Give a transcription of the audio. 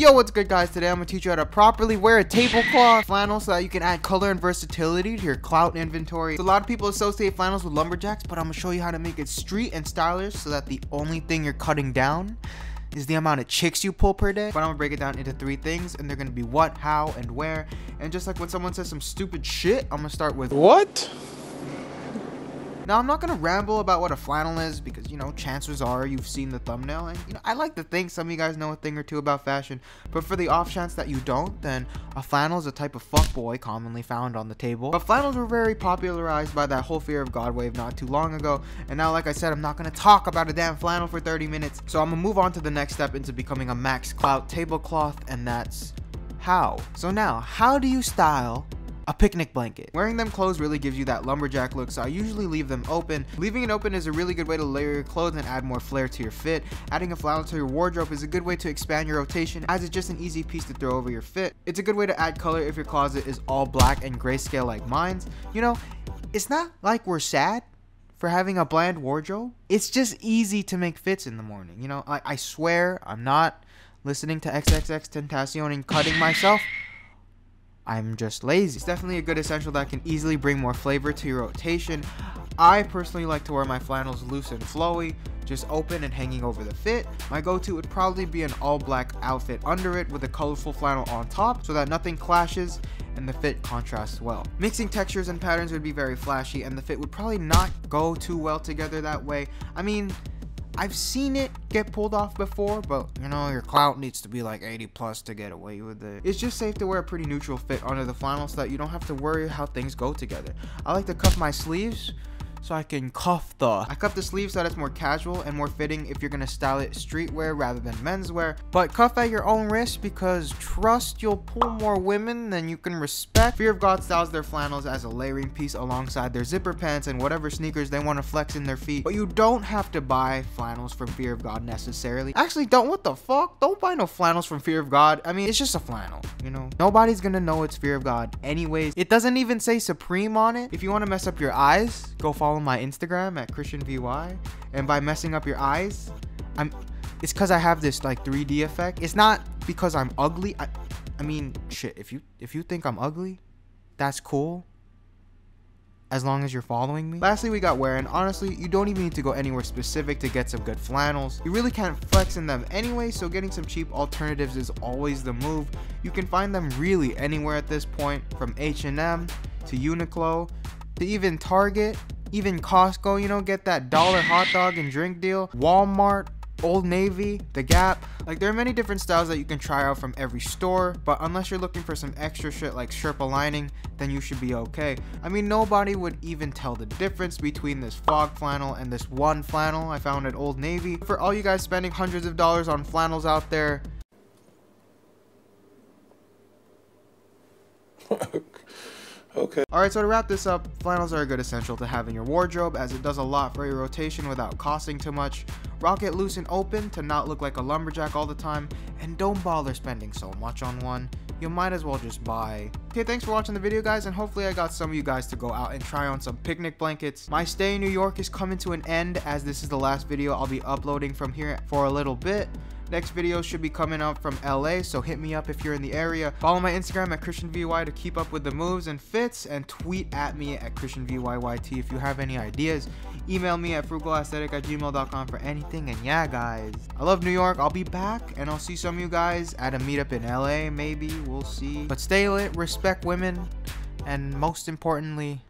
Yo, what's good guys? Today I'm gonna teach you how to properly wear a tablecloth flannel so that you can add color and versatility to your clout inventory. So a lot of people associate flannels with lumberjacks, but I'm gonna show you how to make it street and stylish so that the only thing you're cutting down is the amount of chicks you pull per day. But I'm gonna break it down into three things, and they're gonna be what, how, and where. And just like when someone says some stupid shit, I'm gonna start with what? Now, I'm not going to ramble about what a flannel is because, you know, chances are you've seen the thumbnail. And, you know, I like to think some of you guys know a thing or two about fashion. But for the off chance that you don't, then a flannel is a type of fuckboy commonly found on the table. But flannels were very popularized by that whole Fear of God wave not too long ago. And now, like I said, I'm not going to talk about a damn flannel for 30 minutes. So I'm going to move on to the next step into becoming a max clout tablecloth. And that's how. So now, how do you style a picnic blanket? Wearing them clothes really gives you that lumberjack look, so I usually leave them open. Leaving it open is a really good way to layer your clothes and add more flair to your fit. Adding a flannel to your wardrobe is a good way to expand your rotation, as it's just an easy piece to throw over your fit. It's a good way to add color if your closet is all black and grayscale like mine's. You know, it's not like we're sad for having a bland wardrobe. It's just easy to make fits in the morning. You know, I swear I'm not listening to XXXTentacion and cutting myself. I'm just lazy. It's definitely a good essential that can easily bring more flavor to your rotation. I personally like to wear my flannels loose and flowy, just open and hanging over the fit. My go-to would probably be an all-black outfit under it with a colorful flannel on top so that nothing clashes and the fit contrasts well. Mixing textures and patterns would be very flashy, and the fit would probably not go too well together that way. I mean, I've seen it get pulled off before, but you know, your clout needs to be like 80 plus to get away with it. It's just safe to wear a pretty neutral fit under the flannel so that you don't have to worry how things go together. I like to cuff my sleeves so I can cuff the... I cuff the sleeves so that it's more casual and more fitting if you're gonna style it streetwear rather than menswear. But cuff at your own risk because trust, you'll pull more women than you can respect. Fear of God styles their flannels as a layering piece alongside their zipper pants and whatever sneakers they want to flex in their feet. But you don't have to buy flannels from Fear of God necessarily. Actually, don't. What the fuck? Don't buy no flannels from Fear of God. I mean, it's just a flannel, you know? Nobody's gonna know it's Fear of God anyways. It doesn't even say Supreme on it. If you want to mess up your eyes, go follow my Instagram at ChristianVY. And by messing up your eyes, it's because I have this like 3D effect. It's not because I'm ugly. I mean, shit, if you think I'm ugly, that's cool, as long as you're following me. Lastly, we got wear, and honestly, you don't even need to go anywhere specific to get some good flannels. You really can't flex in them anyway, so getting some cheap alternatives is always the move. You can find them really anywhere at this point, from H&M to Uniqlo to even Target. Even Costco, you know, get that dollar hot dog and drink deal. Walmart, Old Navy, The Gap. Like, there are many different styles that you can try out from every store, but unless you're looking for some extra shit like Sherpa lining, then you should be okay. I mean, nobody would even tell the difference between this fog flannel and this one flannel I found at Old Navy. For all you guys spending hundreds of dollars on flannels out there. Okay. Alright, so to wrap this up, flannels are a good essential to have in your wardrobe as it does a lot for your rotation without costing too much. Rock it loose and open to not look like a lumberjack all the time, and don't bother spending so much on one. You might as well just buy. Okay, thanks for watching the video guys, and hopefully I got some of you guys to go out and try on some picnic blankets. My stay in New York is coming to an end as this is the last video I'll be uploading from here for a little bit. Next video should be coming out from LA, so hit me up if you're in the area. Follow my Instagram at ChristianVY to keep up with the moves and fits, and tweet at me at ChristianVYYT if you have any ideas. Email me at frugalaesthetic@gmail.com for anything, and yeah guys, I love New York. I'll be back, and I'll see some of you guys at a meetup in LA, maybe, we'll see. But stay lit, respect women, and most importantly,